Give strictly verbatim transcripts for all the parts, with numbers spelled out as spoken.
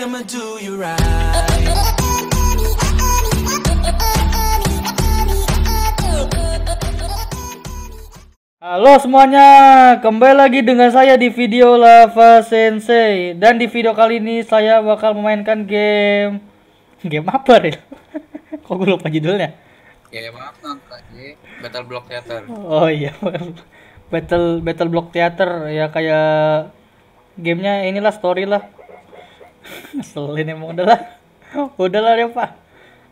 right, I'ma do you right. Halo semuanya, kembali lagi dengan saya di video LavaSensei. Dan di video kali ini saya bakal memainkan game game apa nih? Kok gue lupa judulnya? Ya maaf nanti BattleBlock Theater. Oh iya, Battle BattleBlock Theater ya, kayak gamenya inilah, story lah. Selin emang udahlah, udahlah ya pak.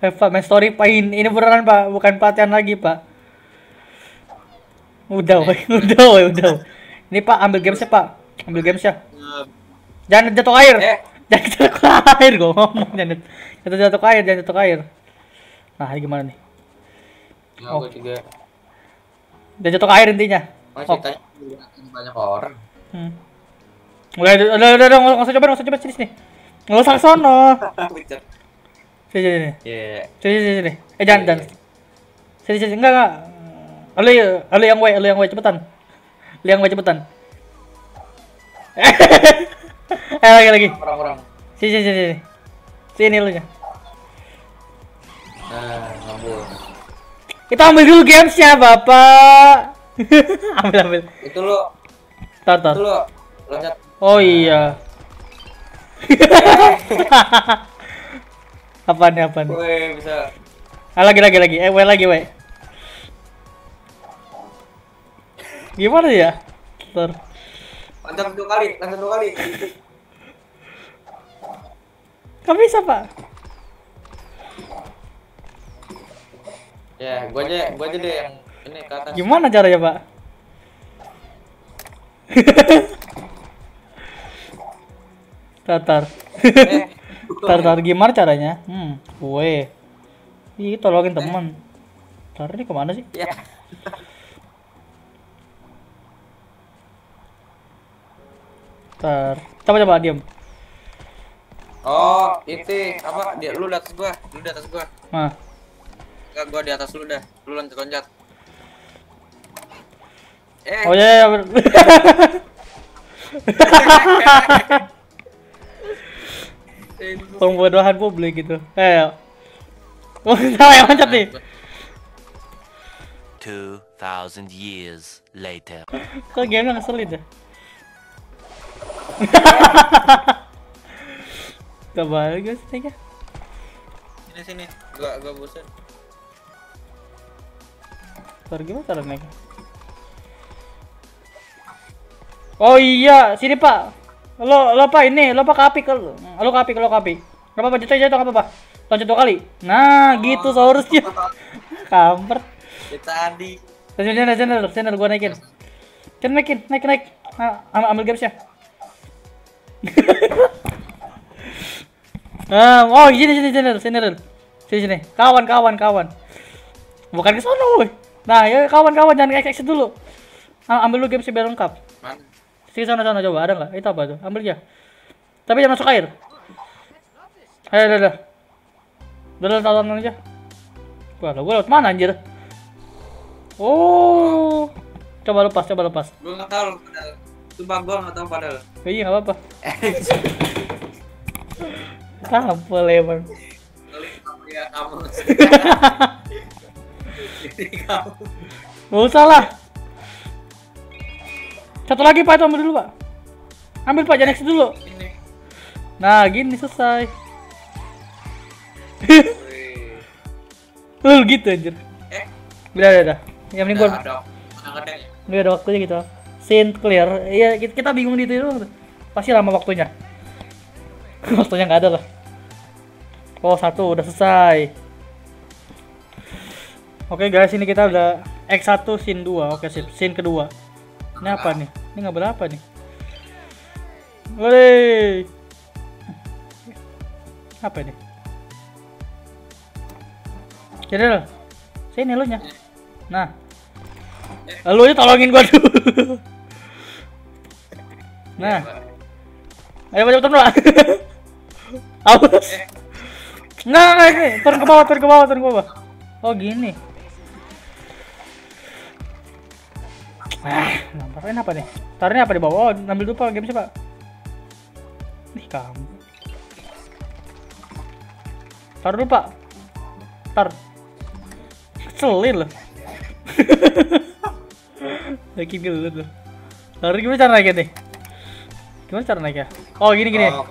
Eh pak, main story pak, ini beneran pak, bukan pelatihan lagi pak. Udah, woy. udah, woy. udah. Ini pak, ambil gamesnya pak, ambil gamesnya. Jangan jatuh air, eh. jangan jatuh air, gue ngomong jangan jatuh jatuh air, jangan jatuh air. Nah, ini gimana nih? Ya, oh, juga. Jangan jatuh air intinya. Oh. Banyak orang. Hmm. Udah, udah, udah, udah, udah, nggak usah coba, nggak usah coba sini sini. Nggak usah sono. Sini sini. Sini sini. Eh jangan jangan. Sini sini enggak enggak. Alu, alu yang way, alu yang way cepetan, alu yang way cepetan. Eh lagi lagi. Orang-orang. Sini sini sini. Sini alunya. Nah, ngambil. Kita ambil dulu gamesnya bapak. ambil ambil. Itu lo. Tar tar. Itu lo. Loncat. Oh iya. Apaan nih apaan? Woi bisa. Ah lagi lagi lagi. Eh way lagi way. Gimana ya? Ter. Lancar dua kali, lancar dua kali. Gak bisa pak. Ya, gua aja, gua aja deh yang ini ke atas. Gimana caranya pak? Tatar. Tatar gimana caranya? Hmm, gue. Ih, tolongin teman. Tarik kemana sih? Ya. Ntar, coba-coba diam. Oh, itu apa? Dia lu di atas gua, lu di atas gua. Nah. Enggak, gua di atas lu dah. Lu loncat-loncat. Eh. Oh iya. Yeah. Pembodohan publik gitu. Eh. Wah, saya loncat nih. two thousand years later. Kok game-nya ngeselin dah. Coba guys, tiga. Sini sini, gak gak bosan. Pergi mana caranya? Oh iya, sini pak. Lo lo pak ini, lo pak api kalau, lo api kalau api. Gak apa-apa, jatuh jatuh apa-apa. Loncat dua kali. Nah, oh, gitu seharusnya. Kampret. Kita adi. Channel channel channel gua naikin. Channel naikin, naik naik. Nah, ambil gamesnya. um, oh sini sini sini sini sini sini kawan kawan kawan bukan ke sono. Nah ya kawan kawan jangan exit dulu, ambil dulu game biar lengkap. Sini sana sana coba ada nggak itu apa tuh, ambil ya tapi jangan masuk air. Ayo udah udah udah tonton aja. Wah gue lewat mana anjir? Oh coba lepas coba lepas. Gue nggak tahu. Sumpah gue gak tau padahal. Iya gak apa-apa. Kampel emang. Gak usah lah. Satu lagi pak itu ambil dulu pak. Ambil pak jangan next dulu. Nah gini selesai. Lu gitu anjir. Udah udah udah. Yang penting gue udah ada waktunya gitu. Scene clear, ya kita bingung di itu dulu. Pasti lama waktunya. Waktunya nggak ada lah. Oh satu udah selesai. Oke guys, ini kita udah X satu scene dua. Oke sip, scene kedua. Ini apa nih? Ini nggak berapa nih? Woi, apa ini? Jadi lo, sini lo nya. Nah, lo nya tolongin gua dulu. Nah, ayo coba turun lah. Aus. Nggak nggak ini turun ke bawah, turun ke bawah, turun ke bawah. Oh gini. Ah, namparin apa nih? Taruhnya apa di bawah? Oh, ambil dulu pak, game siapa? Nih kamu. Taruh dulu, Pak. Tar. Selin loh. Lagi gila tuh. Taruh gimana cara naiknya nih? Gimana cara naiknya? Oh, gini gini. Oh,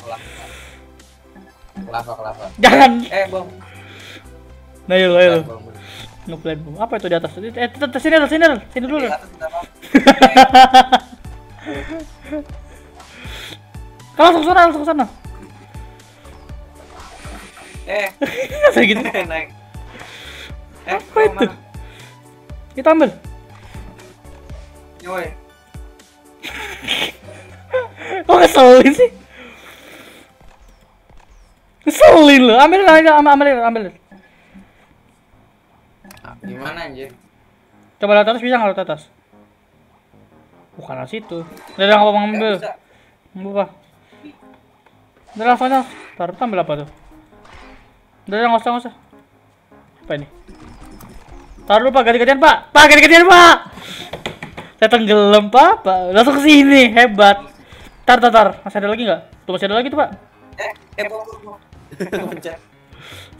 kelapa. Kelapa. Jangan. Eh, bom. Nah, yuk, ayo. Nuklear bom. Apa itu di atas? Eh, sini, sini, sini dulu. Kalau langsung sana, langsung sana. Eh, saya gitu naik. Eh, apa itu? Kita ambil. Yoi. Kok keselin sih? Keselin loh. Ambil, ambil, ambil, ambil. Gimana anjir? Coba lewat atas bisa nggak lewat atas? Bukan lewat situ. Udah nggak mau ngambil. Nggak apa. Udah langsungnya. Taruh ambil apa tuh? Udah nggak usah nggak usah. Apa ini? Taruh Pak, ganti-gantian Pak. Pak ganti-gantian Pak. Saya tenggelam Pak. Pak langsung ke sini, hebat. Tar tar tar. Masih ada lagi nggak? Tuh masih ada lagi tuh Pak. Eh, eh bom.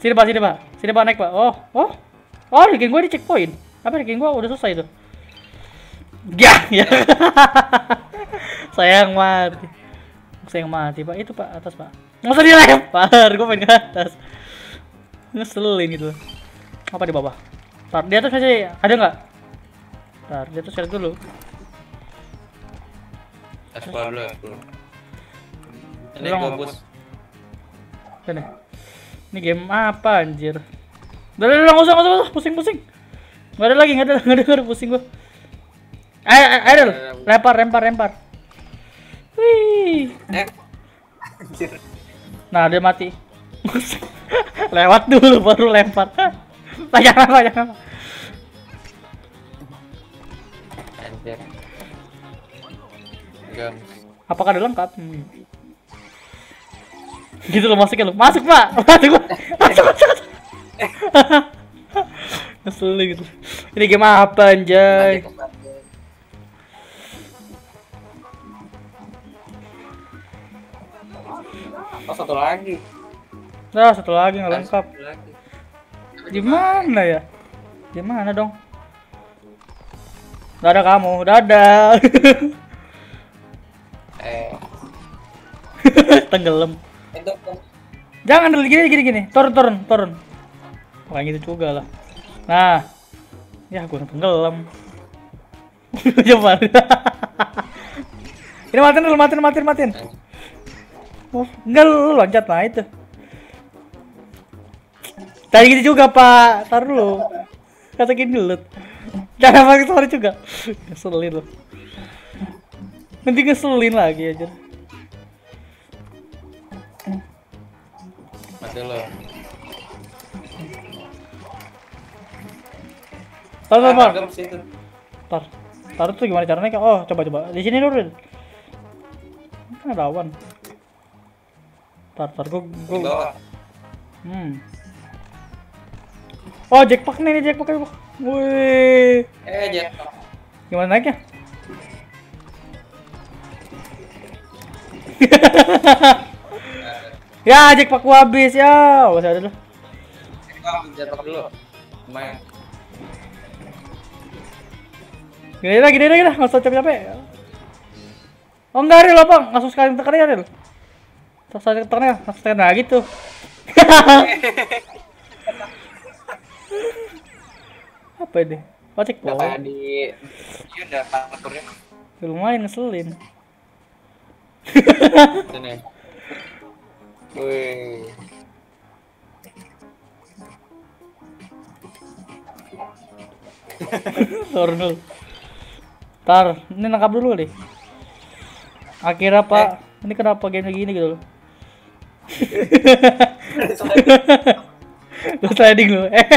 Sini Pak, sini Pak. Sini Pak naik Pak. Oh, oh. Oh, rekening gue di checkpoint. Apa rekening gue udah selesai itu? Yah, ya. Sayang mati. Sayang mati, Pak. Itu, Pak, atas, Pak. Nggak usah dilempar, gue pengen ke atas. Ngeselin gitu. Apa di bawah? Tar, di atas aja. Ada nggak? Tar, di atas lihat dulu. Explore dulu, explore. Ini fokus. Ini. Ini game apa anjir? Udah, udah, nggak usah, nggak usah, pusing-pusing. Nggak ada lagi, nggak ada, nggak ada, nggak ada, pusing gua. Ayo, ayo, lempar, lempar, lempar. Wih. Nah, dia mati. Lewat dulu, baru lempar. Banyak apa, banyak apa. Apakah udah lengkap? Hmm. Gitu loh, masukin loh. Masuk, Pak. Masuk, Pak. Masuk, masuk, masuk. Ngeselin gitu. Ini game apa anjay? Oh satu lagi. Nah satu lagi nggak lengkap. Gimana ya? Gimana dong? Dadah kamu, dadah. Eh. Tenggelam. Jangan dulu gini gini gini. Turun turun turun. Kayak gitu juga lah. Nah, ya gue tenggelam. Coba. Ini matiin dulu, matiin, matiin, matiin. Oh, enggak lu loncat lah itu. Tadi gitu juga Pak, taruh lu. Katakin dulu. Jangan pakai sorry juga. Ngeselin lu. Nanti ngeselin lagi aja. Mati lu. Taruh, taruh, taruh. Taruh, taruh tuh gimana caranya? Oh, coba-coba. Di sini dulu. Kan ada awan. Taruh, taruh. Gue, gue. Hmm. Oh, jackpot nih, jackpot nih. Wih. Eh, jackpot. Gimana naiknya? Ya, jackpot gua habis ya. Masih ada dulu. Jackpot dulu. Lumayan. Gini lah, gini lah, gini lah, nggak usah capek-capek. Oh enggak, Ril, Bang, langsung sekali tekan ya, Ril. Terus sekali tekan ya, langsung tekan lagi tuh. Apa ini? Ojek bola. Apa di... Iya udah, paturnya. Lumayan ngeselin. Sini. Wih. Turun dulu. Tar, ini nangkap dulu deh. Akhirnya Pak, eh. Ini kenapa game gini gitu loh? Lu sliding lu. Eh.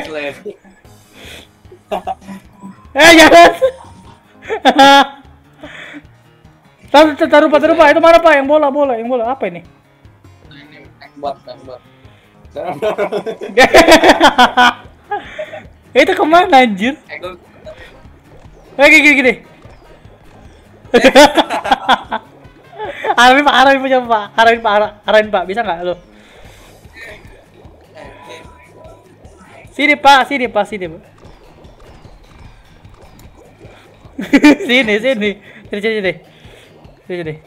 Eh jangan. Taruh, taruh, taruh, Pak. Itu mana Pak? Yang bola, bola, yang bola. Apa ini? Ini buat, buat. Itu kemana anjir? Eh gini gini. Arahin Pak, arahin Pak, arahin Pak, arahin Pak, bisa nggak lo? Sini pak, sini pak, sini pak. Sini, sini, sini, sini, sini,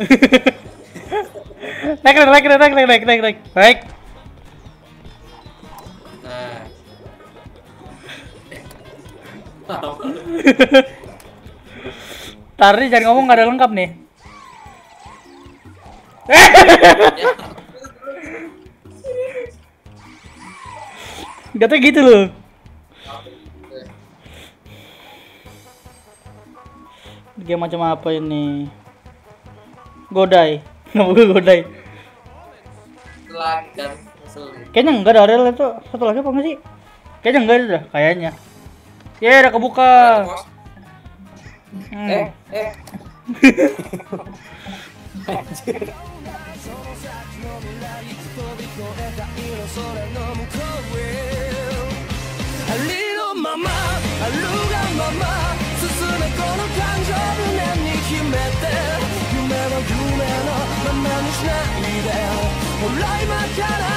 sini. Naik, naik, naik, naik, naik, naik, naik, naik. Tari jangan ngomong nggak ada lengkap nih. Gak gitu loh. Game macam apa ini? Godai, nggak boleh Godai. Kayaknya enggak ada rel itu satu lagi apa nggak sih? Kayaknya enggak ada, kayaknya. Ya udah kebuka. Hmm. Eh, eh.